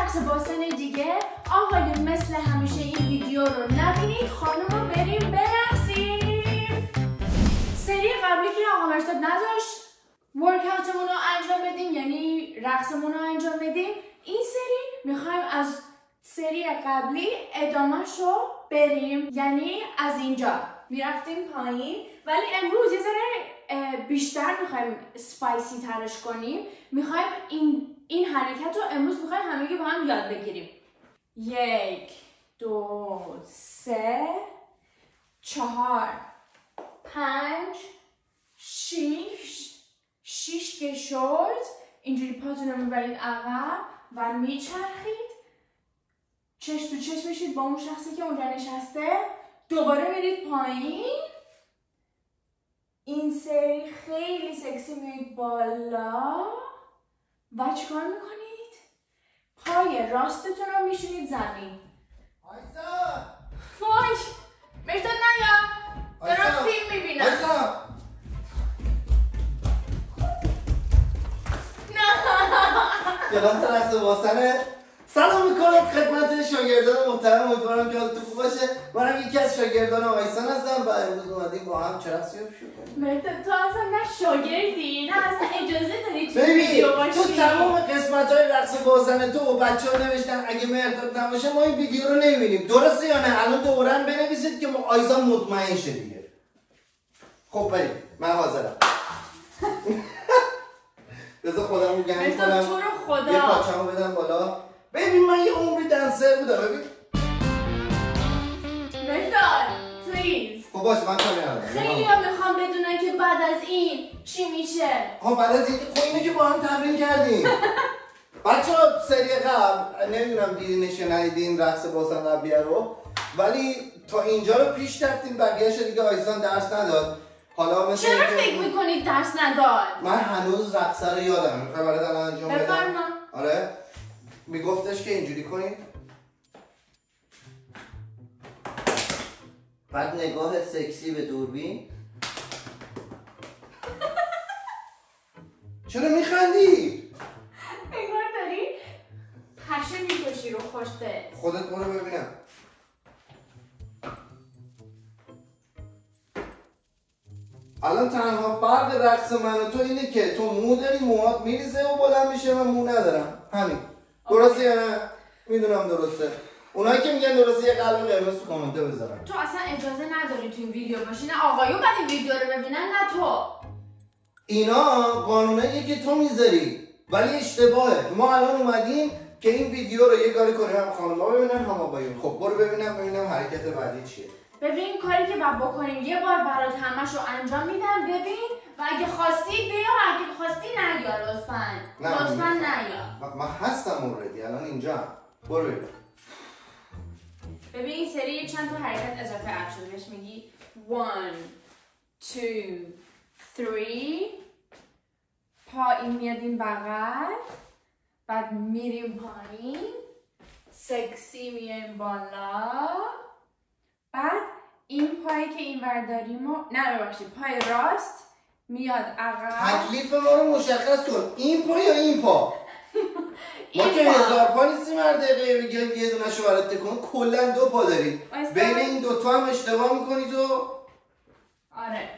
رقص باسن دیگه. آقایون مثل همیشه این ویدیو رو نبینید، خانوما بریم برقصیم. سری قبلی که آقا مهرداد نداشت ورکاوتمون رو انجام بدیم، یعنی رقصمون رو انجام بدیم. این سری میخوایم از سری قبلی ادامهش رو بریم، یعنی از اینجا میرفتیم پایین، ولی امروز یه ذره بیشتر میخوایم سپایسی ترش کنیم. میخوایم این حرکت رو امروز میخوایم همگی با هم یاد بگیریم. 1 2 3 4 5 6 که شد اینجوری پاتون رو میبرید عقب و میچرخید، چش تو چش میشید با اون شخصی که اونجا نشسته، دوباره میرید پایین. این سری خیلی سکسی میرید بالا و چیکار میکنید؟ پای راستتون رو میشونید زمین. آیسا فوش مهرداد نیا، دارم فیلم میبینم. آیسا نه کلاس رقص باسنه. سلام میکنم خدمت شاگردان محترم، امیدوارم که حالتون خوب باشه. منم یکی از شاگردان آقای ایسان هستم و امروز اومدیم با هم چرخشی رو شروع کنیم. مهرداد تو اصلا نه شاگردی نه اصلا اجازه داری تو ویدیو باشی. تو تمام قسمت‌های رقص باسن تو و بچه‌ها نوشتن اگه مهرداد نباشه ما این ویدیو رو نمی‌بینیم، درسته یا نه؟ الان دوباره بنویسید که آیسان مطمئن شه دیگه. خب بریم، من حاضرم. بذار خودم رو گرم کنم. تو رو خدا یه پاچمو بدم بالا. ببین من یه عمری دنسر بودم. ببین مهرداد پلیز. خب باشه من کامیرم. خیلی هم میخوام بدونم که بعد از این چی میشه. ها بعد از این خب اینه که با هم تمرین کردیم. بچه ها سری قبل نمیدونم دیدینش یا ندیدین رقص باسن قبلیه رو، ولی تا اینجا رو پیش رفتیم، بقیه‌اش دیگه آیسان درس نداد. حالا مثلا چرا فکر میکنید درس نداد؟ من هنوز رقص رو یادم. میخوام برات الان انجام بدم. آره میگفتش که اینجوری کنید، بعد نگاه سکسی به دوربین. چرا میخندی؟ انگار داری پشه میکشی رو خوشت. خودت برو ببینم. الان تنها فرق رقص من و تو اینه که تو مو داری، موهات میریزه و بلند میشه، من مو ندارم. همین درسته یا نه؟ میدونم درسته. اونایی که میگن درسته یه قلب قرمز تو کامنته بذارن. تو اصلا اجازه نداری تو این ویدیو باشی، نه آقایون بعد این ویدیو رو ببینن نه تو. اینا قانوناییه که تو میذاری ولی اشتباهه. ما الان اومدیم که این ویدیو رو یه کاری کنیم هم خانم‌ها ببینن هم آقایون. خب برو ببینم حرکت بعدی چیه. ببین کاری که بعد بکنیم یه بار برات همش رو انجام میدم ببین، و اگه خواستی بیا، اگه خواستی نیا لطفاً. لطفاً نیا. من هستم اوردی الان اینجا. برو ببین. ببین این سری چند تا حرکت اضافه شد. بهش میگی 1 2 3 پایین میادیم بغل، بعد میریم پایین، سکسی میایم بالا، بعد این پایی که این ور داریم و نه ببخشید پای راست میاد عقب. تکلیف ما رو مشخص کن، این پا یا این پا؟ ما که 1000 پا نیستیم هر دقیقه بگیم یه دونه‌شو برات تکون. کلا 2 پا داریم، بین این 2 تا هم اشتباه میکنی تو. آره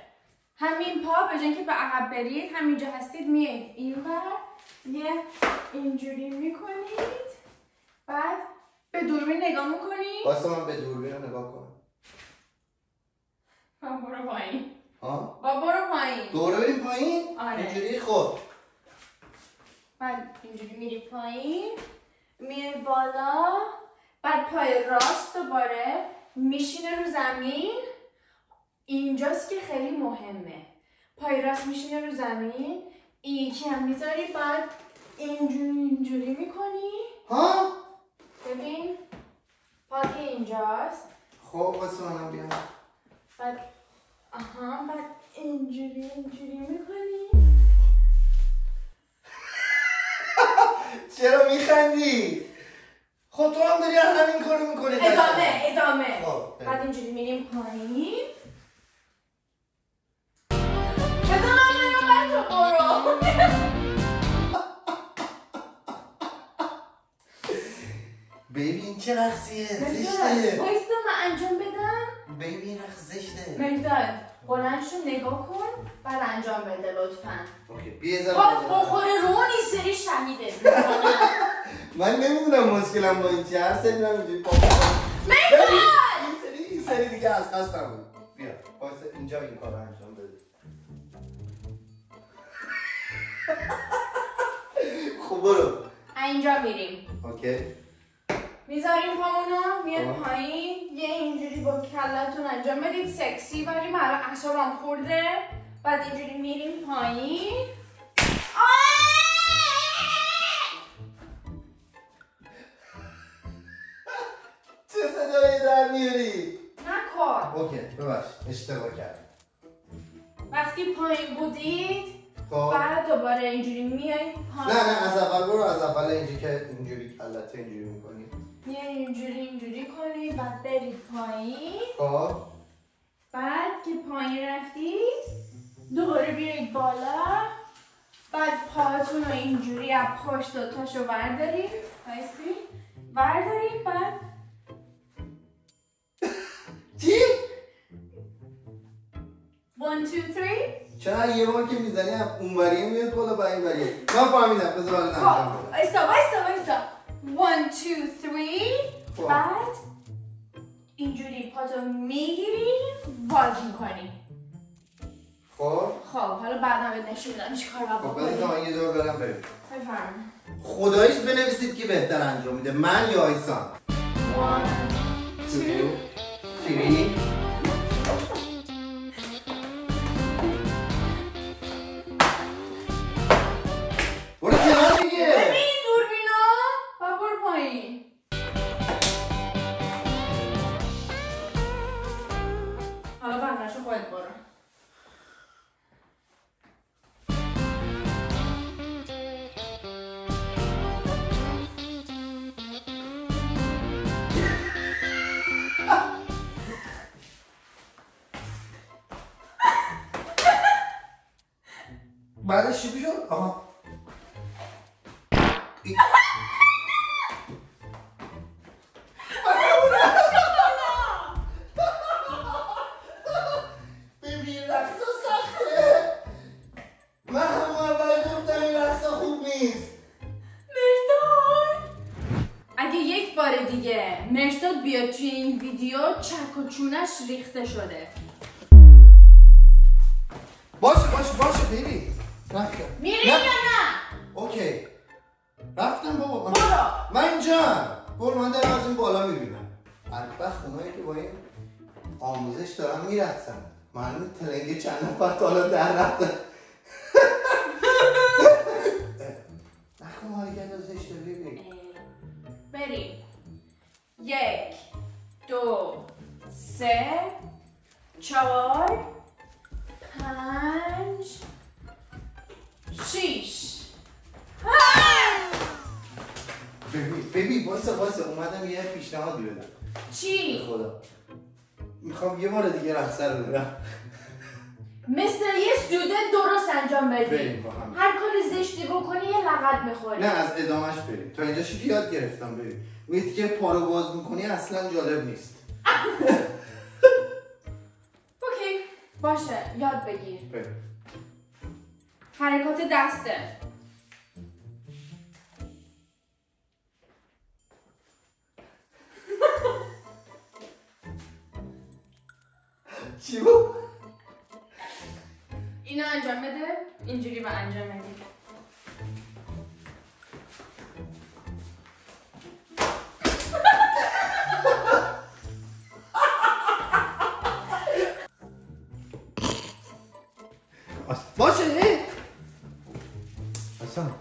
همین پا به جای اینکه به عقب برید همینجا هستید میایید اینور، یه اینجوری میکنید، بعد به دوربین نگاه میکنید. واسه من به دوربین نگاه کن. من برو پایین. ها؟ با برو پایین. دوره بریم پایین؟ آره. اینجوری خب. بعد اینجوری میری پایین، میری بالا، بعد پای راست دوباره میشینه رو زمین. اینجاست که خیلی مهمه. پای راست میشینه رو زمین، یکی هم میذاری، بعد اینجوری میکنی. ها؟ ببین پاک اینجاست. خب واسه منم بیام. بعد آها بعد اینجوری میکنی. چرا میخندی؟ خب تو هم داری همین کارو میکنی. ادامه بعد اینجوری میریم پایین. بذار من برم تو برو. ببین چه رقصیه زشته. بایستا من انجام بدم. ببین رقص زشته. مهرداد بلندشو نگاه کن و انجام بده لطفا. اوکی بیا زبان بزن. خب بخوره رو این سری شهیده. من نمیدونم مشکلم با این چیه. هر سری نمیدونم. مهرداد این سری دیگه از قصدم بود. بیا بایستا اینجا این کار انجام بده. خب برو. اینجا میریم. اوکی. میذاریم پامونو میاد پایین یه اینجوری با کلتون انجام بدید سکسی ولی مرا اعصابم خورده بعد اینجوری میریم پایین چه صدایی در میاری؟ نکن اوکی ببخش اشتباه کردم وقتی پایین بودید بعد دوباره اینجوری میای پایین نه از اول برو از اول اینجوری که اینجوری کلت اینجوری میکنی میای اینجوری کنی بعد بری پایین خب بعد که پایین رفتید دوباره بیایید بالا بعد پاهاتون رو اینجوری از پشت دوتاشو بردارید بایستی بردارید بعد چی؟ 1 2 3 چرا یه بار که میزنی اون وریه میاد بالا با این وریه من فهمیدم بذار الان انجام بدم وایستا 1 2 3 بعد اینجوری پاتو میگیری باز میکنی خب حالا بعدا بهت نشون میدم چیکار باید بکنی خب من یه دور برم بریم خداییش بنویسید که بهتر انجام میده من یا ایسان 1 2 3 بعدش چی بیشون؟ آها ببین رقصا سخته من همون اول گفتم این رقصا خوب نیست مهرداد اگه یک بار دیگه مهرداد بیاد توی این ویدیو چک و چونش ریخته شده باشه ببین رفتم میریم یا نه؟ اوکی رفتم بابا من اینجام برو من دارم از این بالا میبینم البته اونایی که با این آموزش دارم میرقصن معلومه ترنگه چند نفر تا حالا در رفتن نخوام حرکت از زشته ببین بریم 1 2 3 4 5 6 ببین بایستا اومدم یه پیشنهاد بدم چی؟ به خدا میخوام یه بار دیگه رقصه رو برم مثل یه استودنت درست انجام بدی هر کار زشتی بکنی یه لغت میخوری نه از ادامهش بریم تا اینجا شو یاد گرفتم ببین میگه که پا رو باز میکنی اصلا جالب نیست اوکی باشه یاد بگیر بریم حرکات دسته چی بود؟ اینو انجام بده اینجوری با انجام بده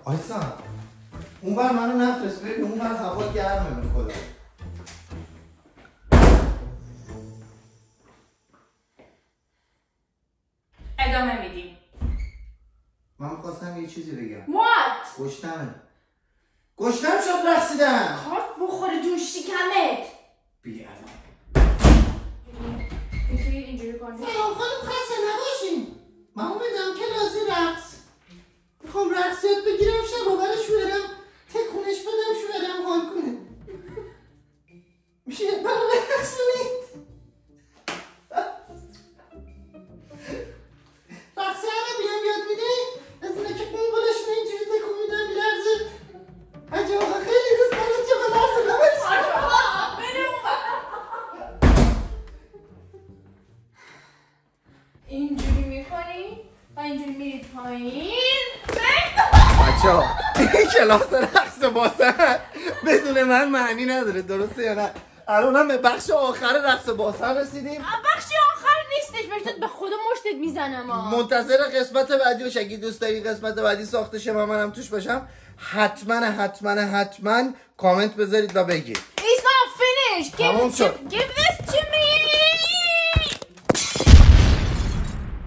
آیسان اون بر منو نفرست ببین اون بر هوا گرمه به خدا ادامه میدیم من میخواستم یه چیزی بگم What؟ گشتم شد رقصیدم کارت بخوره جون شکمت بگی الان اینجوری کنیم فیام خودم خسته نباشیم من اومدم که رازی رقص میخوام رقصیت بگیرم شبا برش برم تکونش بدم شو برم حال کنه بچه ها این کلاس رقص باسن بدون من معنی نداره، درسته یا نه؟ الان هم به بخش آخر رقص باسن رسیدیم. بخش آخر نیستش، مهرداد به خدا مشتت میزنم. منتظر قسمت بعدی باش. اگه دوست داری قسمت بعدی ساخته شه و منم توش باشم، حتما کامنت بذارید و بگید ایسان فینیش.